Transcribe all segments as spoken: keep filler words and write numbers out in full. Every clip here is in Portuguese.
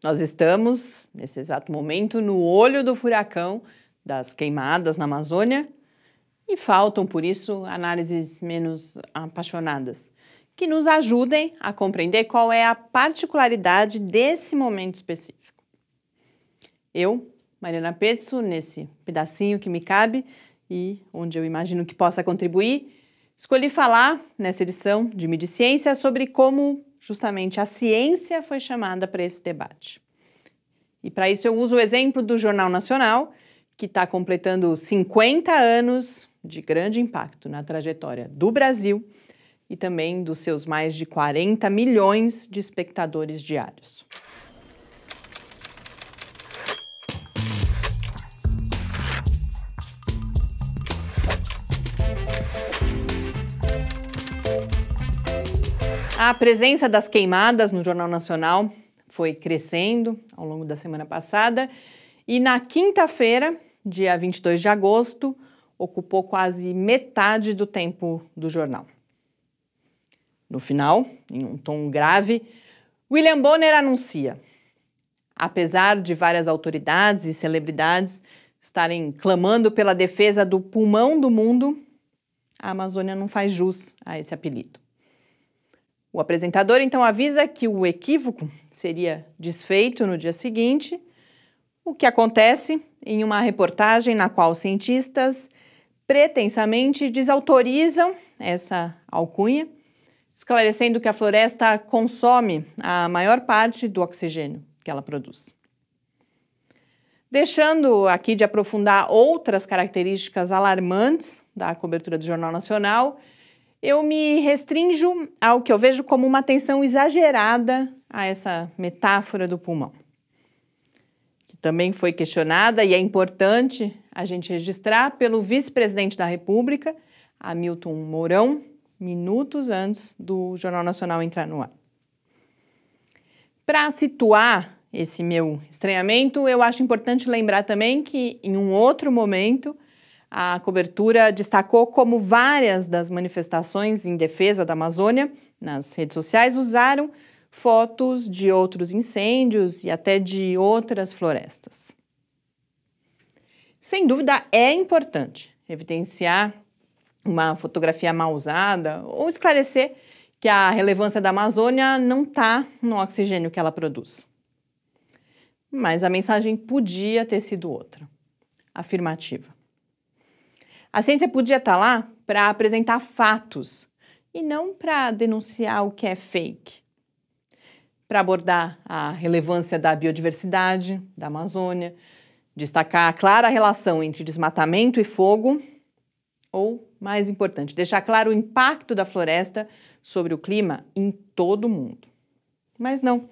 Nós estamos, nesse exato momento, no olho do furacão das queimadas na Amazônia e faltam, por isso, análises menos apaixonadas, que nos ajudem a compreender qual é a particularidade desse momento específico. Eu, Mariana Pezzo, nesse pedacinho que me cabe e onde eu imagino que possa contribuir, escolhi falar, nessa edição de Mídia e Ciência, sobre como justamente a ciência foi chamada para esse debate. E para isso eu uso o exemplo do Jornal Nacional, que está completando cinquenta anos de grande impacto na trajetória do Brasil e também dos seus mais de quarenta milhões de espectadores diários. A presença das queimadas no Jornal Nacional foi crescendo ao longo da semana passada e na quinta-feira, dia vinte e dois de agosto, ocupou quase metade do tempo do jornal. No final, em um tom grave, William Bonner anuncia: apesar de várias autoridades e celebridades estarem clamando pela defesa do pulmão do mundo, a Amazônia não faz jus a esse apelido. O apresentador então avisa que o equívoco seria desfeito no dia seguinte, o que acontece em uma reportagem na qual cientistas pretensamente desautorizam essa alcunha, esclarecendo que a floresta consome a maior parte do oxigênio que ela produz. Deixando aqui de aprofundar outras características alarmantes da cobertura do Jornal Nacional, eu me restrinjo ao que eu vejo como uma atenção exagerada a essa metáfora do pulmão, que também foi questionada e é importante a gente registrar pelo vice-presidente da República, Hamilton Mourão, minutos antes do Jornal Nacional entrar no ar. Para situar esse meu estranhamento, eu acho importante lembrar também que, em um outro momento, a cobertura destacou como várias das manifestações em defesa da Amazônia nas redes sociais usaram fotos de outros incêndios e até de outras florestas. Sem dúvida, é importante evidenciar uma fotografia mal usada ou esclarecer que a relevância da Amazônia não está no oxigênio que ela produz. Mas a mensagem podia ter sido outra, afirmativa. A ciência podia estar lá para apresentar fatos e não para denunciar o que é fake, para abordar a relevância da biodiversidade, da Amazônia, destacar a clara relação entre desmatamento e fogo, ou, mais importante, deixar claro o impacto da floresta sobre o clima em todo o mundo. Mas não.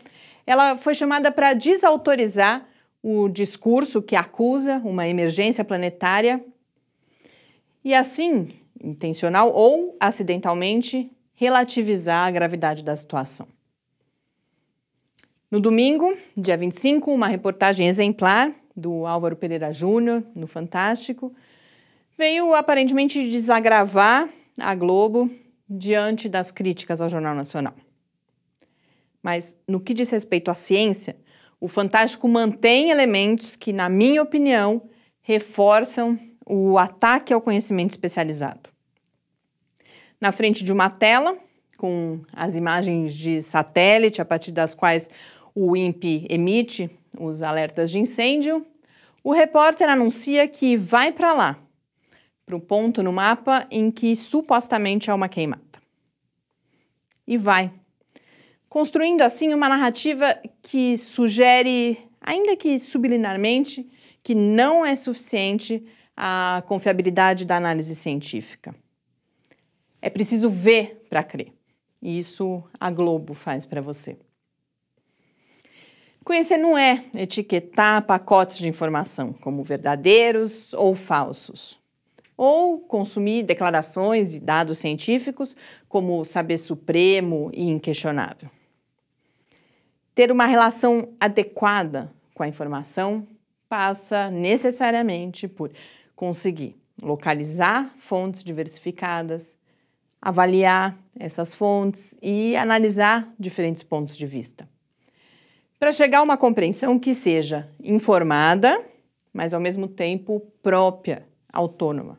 Ela foi chamada para desautorizar o discurso que acusa uma emergência planetária e, assim, intencional ou acidentalmente, relativizar a gravidade da situação. No domingo, dia vinte e cinco, uma reportagem exemplar do Álvaro Pereira Júnior, no Fantástico, veio aparentemente desagravar a Globo diante das críticas ao Jornal Nacional. Mas, no que diz respeito à ciência, o Fantástico mantém elementos que, na minha opinião, reforçam o ataque ao conhecimento especializado. Na frente de uma tela, com as imagens de satélite a partir das quais o I N P E emite os alertas de incêndio, o repórter anuncia que vai para lá, para o ponto no mapa em que supostamente há uma queimada. E vai, construindo assim uma narrativa que sugere, ainda que subliminarmente, que não é suficiente a confiabilidade da análise científica. É preciso ver para crer. E isso a Globo faz para você. Conhecer não é etiquetar pacotes de informação como verdadeiros ou falsos, ou consumir declarações e dados científicos como saber supremo e inquestionável. Ter uma relação adequada com a informação passa necessariamente por conseguir localizar fontes diversificadas, avaliar essas fontes e analisar diferentes pontos de vista, para chegar a uma compreensão que seja informada, mas ao mesmo tempo própria, autônoma.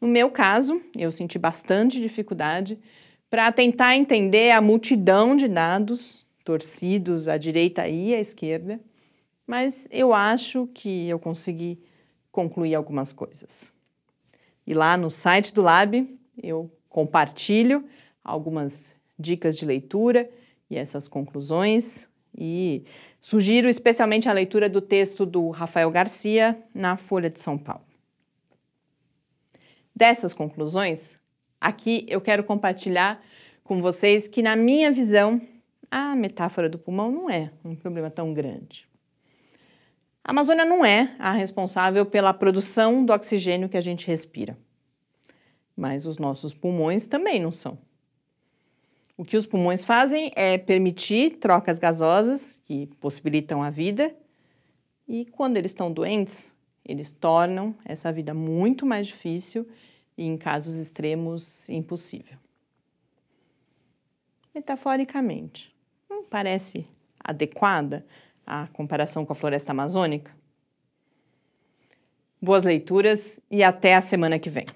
No meu caso, eu senti bastante dificuldade para tentar entender a multidão de dados torcidos à direita e à esquerda, mas eu acho que eu consegui concluir algumas coisas. E lá no site do Lab eu compartilho algumas dicas de leitura e essas conclusões e sugiro especialmente a leitura do texto do Rafael Garcia na Folha de São Paulo. Dessas conclusões, aqui eu quero compartilhar com vocês que, na minha visão, a metáfora do pulmão não é um problema tão grande. A Amazônia não é a responsável pela produção do oxigênio que a gente respira. Mas os nossos pulmões também não são. O que os pulmões fazem é permitir trocas gasosas que possibilitam a vida e, quando eles estão doentes, eles tornam essa vida muito mais difícil e, em casos extremos, impossível. Metaforicamente, não parece adequada a comparação com a floresta amazônica? Boas leituras e até a semana que vem!